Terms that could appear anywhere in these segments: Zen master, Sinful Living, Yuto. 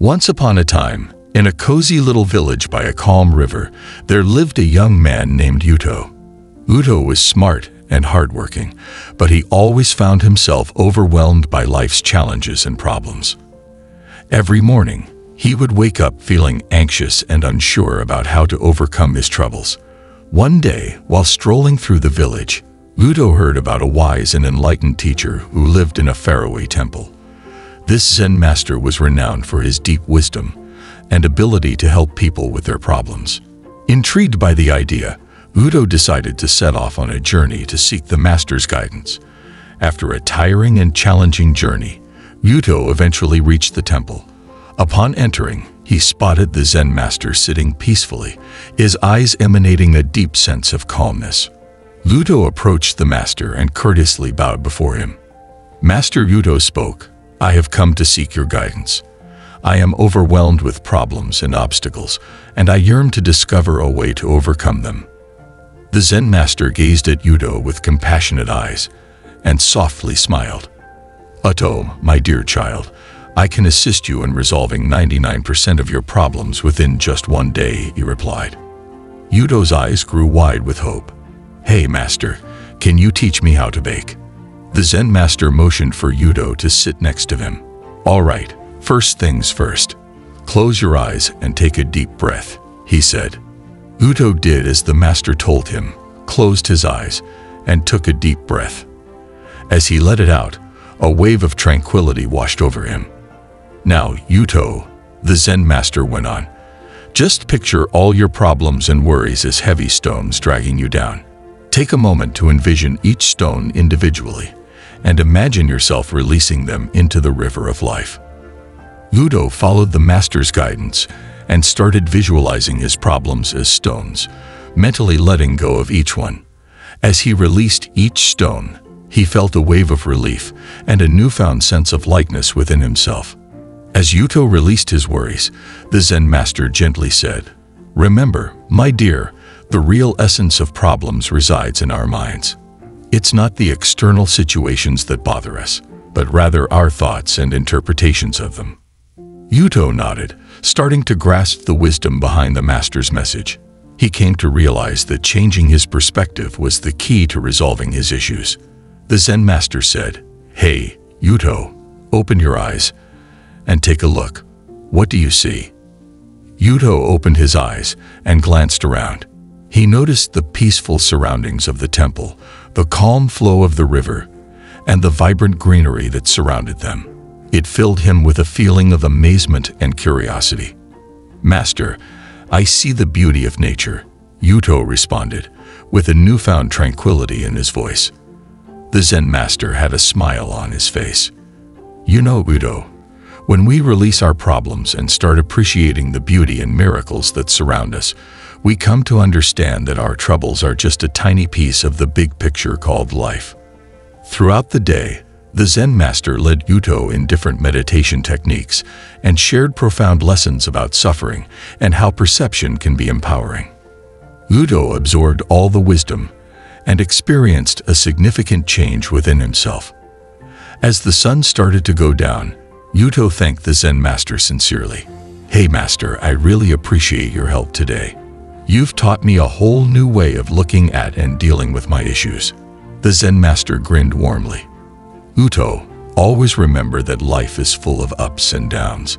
Once upon a time, in a cozy little village by a calm river, there lived a young man named Yuto. Yuto was smart and hardworking, but he always found himself overwhelmed by life's challenges and problems. Every morning, he would wake up feeling anxious and unsure about how to overcome his troubles. One day, while strolling through the village, Yuto heard about a wise and enlightened teacher who lived in a faraway temple. This Zen master was renowned for his deep wisdom and ability to help people with their problems. Intrigued by the idea, Yuto decided to set off on a journey to seek the master's guidance. After a tiring and challenging journey, Yuto eventually reached the temple. Upon entering, he spotted the Zen master sitting peacefully, his eyes emanating a deep sense of calmness. Yuto approached the master and courteously bowed before him. Master Yuto spoke, "I have come to seek your guidance. I am overwhelmed with problems and obstacles, and I yearn to discover a way to overcome them." The Zen master gazed at Yuto with compassionate eyes and softly smiled. "Yuto, my dear child, I can assist you in resolving 99% of your problems within just one day," he replied. Yuto's eyes grew wide with hope. "Hey master, can you teach me how to bake?" The Zen master motioned for Yuto to sit next to him. "All right, first things first. Close your eyes and take a deep breath," he said. Yuto did as the master told him, closed his eyes, and took a deep breath. As he let it out, a wave of tranquility washed over him. "Now, Yuto," the Zen master went on, "just picture all your problems and worries as heavy stones dragging you down. Take a moment to envision each stone individually and imagine yourself releasing them into the river of life." Yuto followed the master's guidance and started visualizing his problems as stones, mentally letting go of each one. As he released each stone, he felt a wave of relief and a newfound sense of lightness within himself. As Yuto released his worries, the Zen master gently said, "Remember, my dear, the real essence of problems resides in our minds. It's not the external situations that bother us, but rather our thoughts and interpretations of them." Yuto nodded, starting to grasp the wisdom behind the master's message. He came to realize that changing his perspective was the key to resolving his issues. The Zen master said, "Hey, Yuto, open your eyes and take a look. What do you see?" Yuto opened his eyes and glanced around. He noticed the peaceful surroundings of the temple, the calm flow of the river, and the vibrant greenery that surrounded them. It filled him with a feeling of amazement and curiosity. "Master, I see the beauty of nature," Yuto responded, with a newfound tranquility in his voice. The Zen master had a smile on his face. "You know, Yuto, when we release our problems and start appreciating the beauty and miracles that surround us, we come to understand that our troubles are just a tiny piece of the big picture called life." Throughout the day, the Zen master led Yuto in different meditation techniques and shared profound lessons about suffering and how perception can be empowering. Yuto absorbed all the wisdom and experienced a significant change within himself. As the sun started to go down, Yuto thanked the Zen master sincerely. "Hey master, I really appreciate your help today. You've taught me a whole new way of looking at and dealing with my issues." The Zen master grinned warmly. "Yuto, always remember that life is full of ups and downs.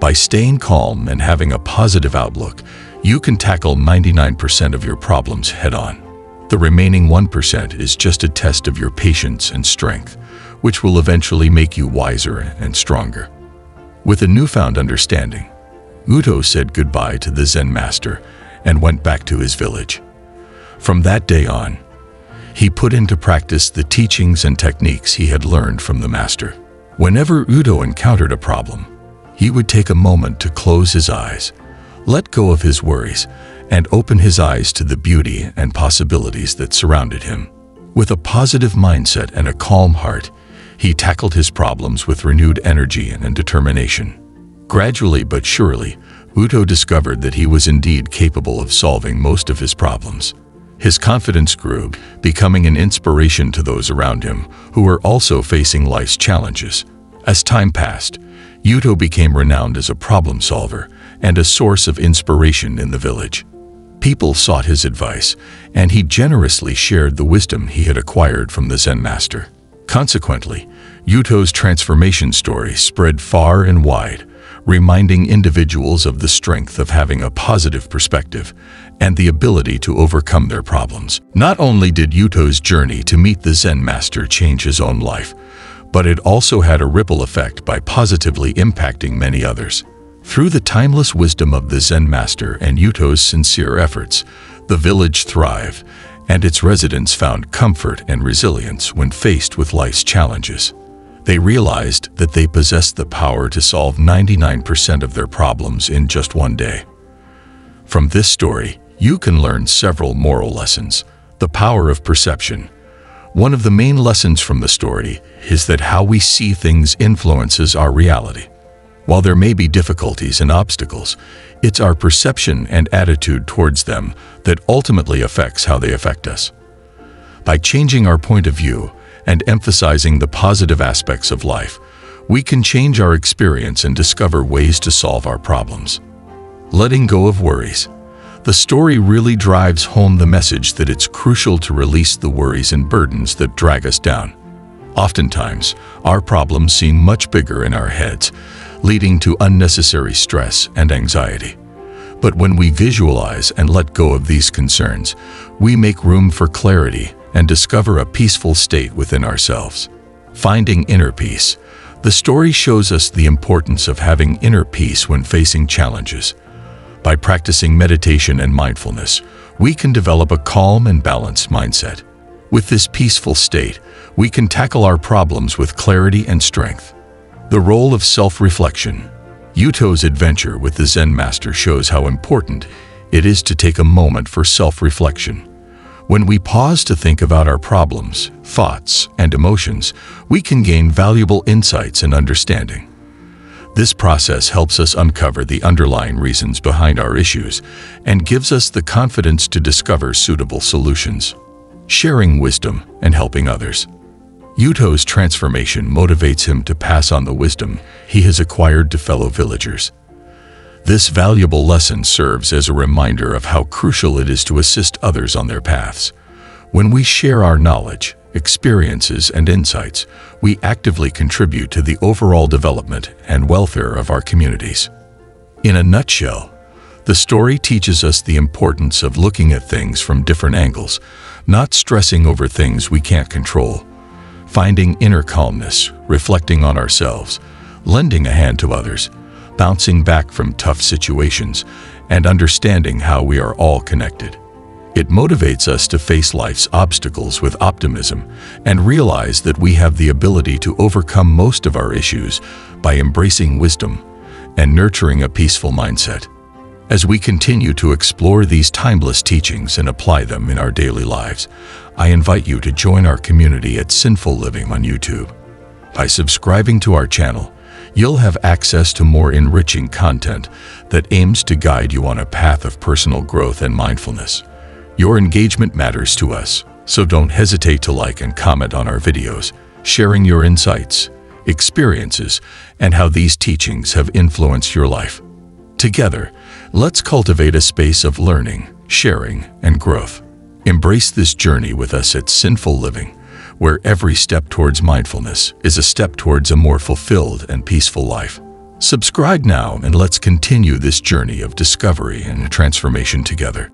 By staying calm and having a positive outlook, you can tackle 99% of your problems head-on. The remaining 1% is just a test of your patience and strength, which will eventually make you wiser and stronger." With a newfound understanding, Yuto said goodbye to the Zen master and went back to his village. From that day on, he put into practice the teachings and techniques he had learned from the master. Whenever Yuto encountered a problem, he would take a moment to close his eyes, let go of his worries, and open his eyes to the beauty and possibilities that surrounded him. With a positive mindset and a calm heart, he tackled his problems with renewed energy and determination. Gradually but surely, Yuto discovered that he was indeed capable of solving most of his problems. His confidence grew, becoming an inspiration to those around him who were also facing life's challenges. As time passed, Yuto became renowned as a problem solver and a source of inspiration in the village. People sought his advice, and he generously shared the wisdom he had acquired from the Zen master. Consequently, Yuto's transformation story spread far and wide, reminding individuals of the strength of having a positive perspective and the ability to overcome their problems. Not only did Yuto's journey to meet the Zen master change his own life, but it also had a ripple effect by positively impacting many others. Through the timeless wisdom of the Zen master and Yuto's sincere efforts, the village thrived, and its residents found comfort and resilience when faced with life's challenges. They realized that they possessed the power to solve 99% of their problems in just one day. From this story, you can learn several moral lessons. The power of perception. One of the main lessons from the story is that how we see things influences our reality. While there may be difficulties and obstacles, it's our perception and attitude towards them that ultimately affects how they affect us. By changing our point of view and emphasizing the positive aspects of life, we can change our experience and discover ways to solve our problems. Letting go of worries. The story really drives home the message that it's crucial to release the worries and burdens that drag us down. Oftentimes, our problems seem much bigger in our heads, leading to unnecessary stress and anxiety. But when we visualize and let go of these concerns, we make room for clarity and discover a peaceful state within ourselves. Finding inner peace. The story shows us the importance of having inner peace when facing challenges. By practicing meditation and mindfulness, we can develop a calm and balanced mindset. With this peaceful state, we can tackle our problems with clarity and strength. The role of self-reflection. Yuto's adventure with the Zen master shows how important it is to take a moment for self-reflection. When we pause to think about our problems, thoughts, and emotions, we can gain valuable insights and understanding. This process helps us uncover the underlying reasons behind our issues and gives us the confidence to discover suitable solutions. Sharing wisdom and helping others. Yuto's transformation motivates him to pass on the wisdom he has acquired to fellow villagers. This valuable lesson serves as a reminder of how crucial it is to assist others on their paths. When we share our knowledge, experiences, and insights, we actively contribute to the overall development and welfare of our communities. In a nutshell, the story teaches us the importance of looking at things from different angles, not stressing over things we can't control. Finding inner calmness, reflecting on ourselves, lending a hand to others, bouncing back from tough situations, and understanding how we are all connected. It motivates us to face life's obstacles with optimism and realize that we have the ability to overcome most of our issues by embracing wisdom and nurturing a peaceful mindset. As we continue to explore these timeless teachings and apply them in our daily lives, I invite you to join our community at Sinful Living on YouTube. By subscribing to our channel, you'll have access to more enriching content that aims to guide you on a path of personal growth and mindfulness. Your engagement matters to us, so don't hesitate to like and comment on our videos, sharing your insights, experiences, and how these teachings have influenced your life. Together, let's cultivate a space of learning, sharing, and growth. Embrace this journey with us at Sinful Living, where every step towards mindfulness is a step towards a more fulfilled and peaceful life. Subscribe now and let's continue this journey of discovery and transformation together.